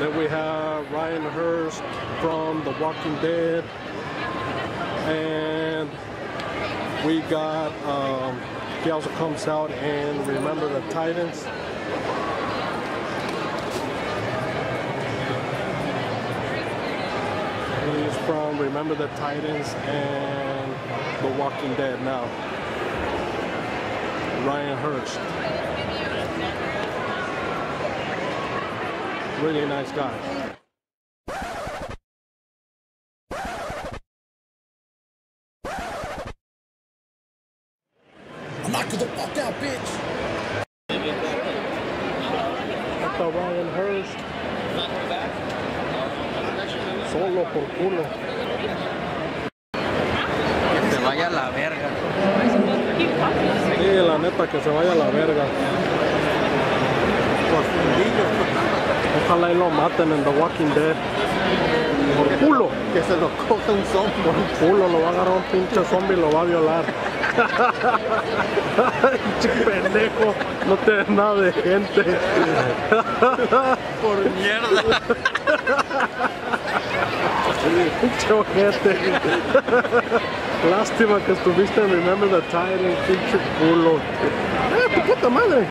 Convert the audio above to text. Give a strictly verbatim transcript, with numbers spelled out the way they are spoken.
Then we have Ryan Hurst from The Walking Dead. And we got, um, he also comes out in Remember the Titans. He's from Remember the Titans and The Walking Dead now. Ryan Hurst. Really nice guy. Knock the fuck out, bitch! Está Ryan Hurst. Solo por culo. Que se vaya a la verga. Sí, la neta, que se vaya a la verga. Ojalá y lo maten en The Walking Dead. Por culo. Que se lo coja un zombie. Por culo, lo va a agarrar un pinche zombie y lo va a violar. Pendejo, no te ves nada de gente. Por mierda. Pinche gente. Lástima que estuviste en Remember the Titans, pinche culo. ¡Eh, tu puta madre!